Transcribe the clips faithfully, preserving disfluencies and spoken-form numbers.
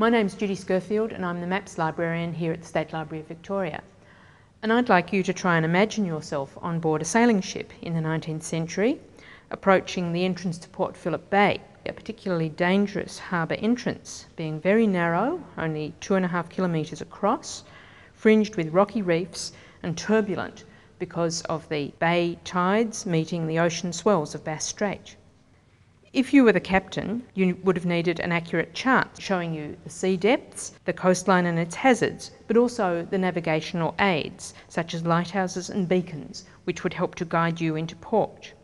My name's Judy Skerfield and I'm the Maps Librarian here at the State Library of Victoria. And I'd like you to try and imagine yourself on board a sailing ship in the nineteenth century, approaching the entrance to Port Phillip Bay, a particularly dangerous harbour entrance, being very narrow, only two and a half kilometres across, fringed with rocky reefs and turbulent because of the bay tides meeting the ocean swells of Bass Strait. If you were the captain, you would have needed an accurate chart showing you the sea depths, the coastline and its hazards, but also the navigational aids, such as lighthouses and beacons, which would help to guide you into port.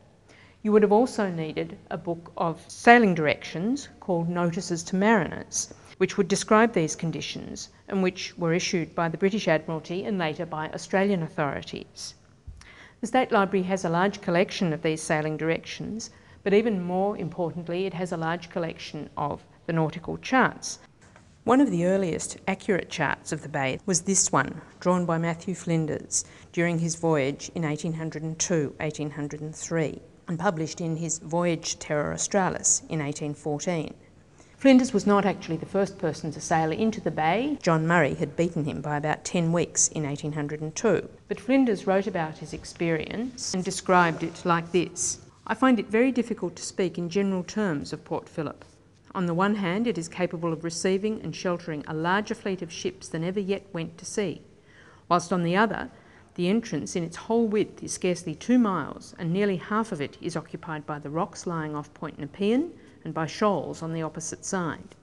You would have also needed a book of sailing directions called Notices to Mariners, which would describe these conditions and which were issued by the British Admiralty and later by Australian authorities. The State Library has a large collection of these sailing directions, but even more importantly, it has a large collection of the nautical charts. One of the earliest accurate charts of the bay was this one, drawn by Matthew Flinders during his voyage in eighteen oh two eighteen oh three and published in his Voyage Terra Australis in eighteen fourteen. Flinders was not actually the first person to sail into the bay. John Murray had beaten him by about ten weeks in eighteen oh two. But Flinders wrote about his experience and described it like this. I find it very difficult to speak in general terms of Port Phillip. On the one hand, it is capable of receiving and sheltering a larger fleet of ships than ever yet went to sea, whilst on the other, the entrance in its whole width is scarcely two miles and nearly half of it is occupied by the rocks lying off Point Nepean and by shoals on the opposite side.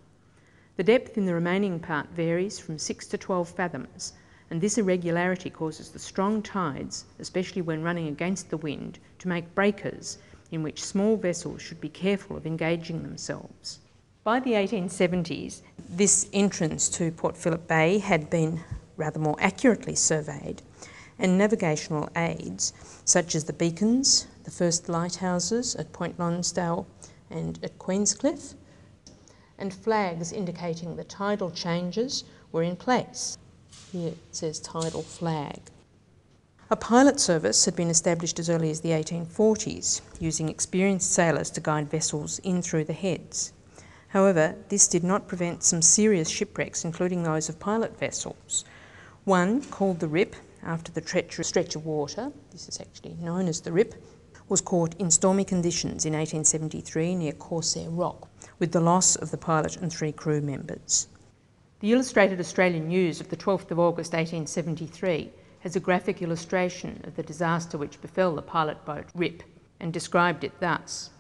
The depth in the remaining part varies from six to twelve fathoms, and this irregularity causes the strong tides, especially when running against the wind, to make breakers in which small vessels should be careful of engaging themselves. By the eighteen seventies, this entrance to Port Phillip Bay had been rather more accurately surveyed, and navigational aids such as the beacons, the first lighthouses at Point Lonsdale and at Queenscliff, and flags indicating the tidal changes were in place. Here it says tidal flag. A pilot service had been established as early as the eighteen forties, using experienced sailors to guide vessels in through the heads. However, this did not prevent some serious shipwrecks, including those of pilot vessels. One, called the Rip, after the treacherous stretch of water, this is actually known as the Rip, was caught in stormy conditions in eighteen seventy-three near Corsair Rock, with the loss of the pilot and three crew members. The Illustrated Australian News of the twelfth of August eighteen seventy-three has a graphic illustration of the disaster which befell the pilot boat Rip and described it thus.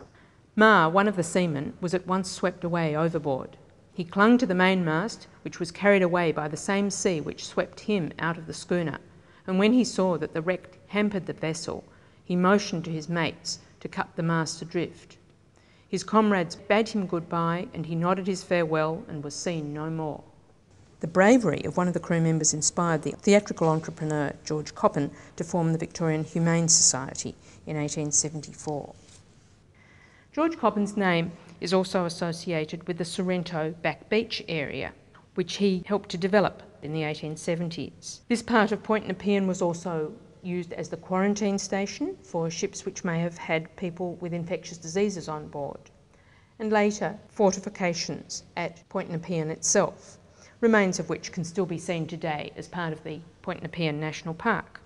Ma, one of the seamen, was at once swept away overboard. He clung to the mainmast, which was carried away by the same sea which swept him out of the schooner, and when he saw that the wreck hampered the vessel, he motioned to his mates to cut the mast adrift. His comrades bade him goodbye and he nodded his farewell and was seen no more. The bravery of one of the crew members inspired the theatrical entrepreneur George Coppin to form the Victorian Humane Society in eighteen seventy-four. George Coppin's name is also associated with the Sorrento Back Beach area, which he helped to develop in the eighteen seventies. This part of Point Nepean was also used as the quarantine station for ships which may have had people with infectious diseases on board, and later fortifications at Point Nepean itself, remains of which can still be seen today as part of the Point Nepean National Park.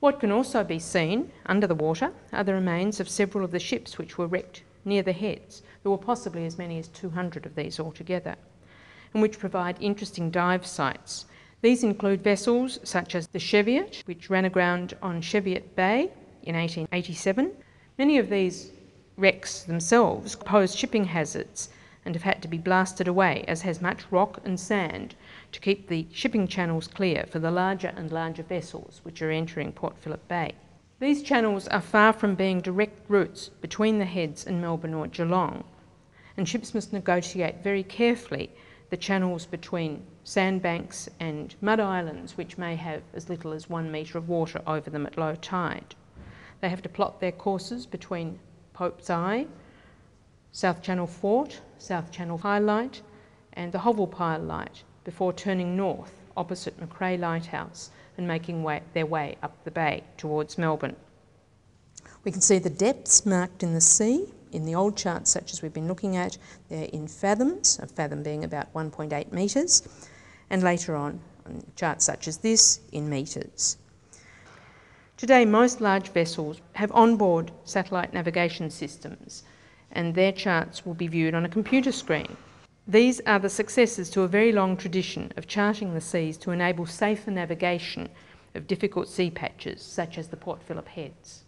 What can also be seen under the water are the remains of several of the ships which were wrecked near the heads. There were possibly as many as two hundred of these altogether, and which provide interesting dive sites. These include vessels such as the Cheviot, which ran aground on Cheviot Bay in eighteen eighty-seven. Many of these wrecks themselves pose shipping hazards and have had to be blasted away, as has much rock and sand to keep the shipping channels clear for the larger and larger vessels which are entering Port Phillip Bay. These channels are far from being direct routes between the heads and Melbourne or Geelong, and ships must negotiate very carefully the channels between sandbanks and mud islands, which may have as little as one metre of water over them at low tide. They have to plot their courses between Pope's Eye, South Channel Fort, South Channel Pile Light and the Hovel Pile Light before turning north opposite McCrae Lighthouse and making way, their way up the bay towards Melbourne. We can see the depths marked in the sea in the old charts such as we've been looking at, they're in fathoms, a fathom being about one point eight metres, and later on, on charts such as this, in metres. Today, most large vessels have onboard satellite navigation systems, and their charts will be viewed on a computer screen. These are the successors to a very long tradition of charting the seas to enable safer navigation of difficult sea patches, such as the Port Phillip Heads.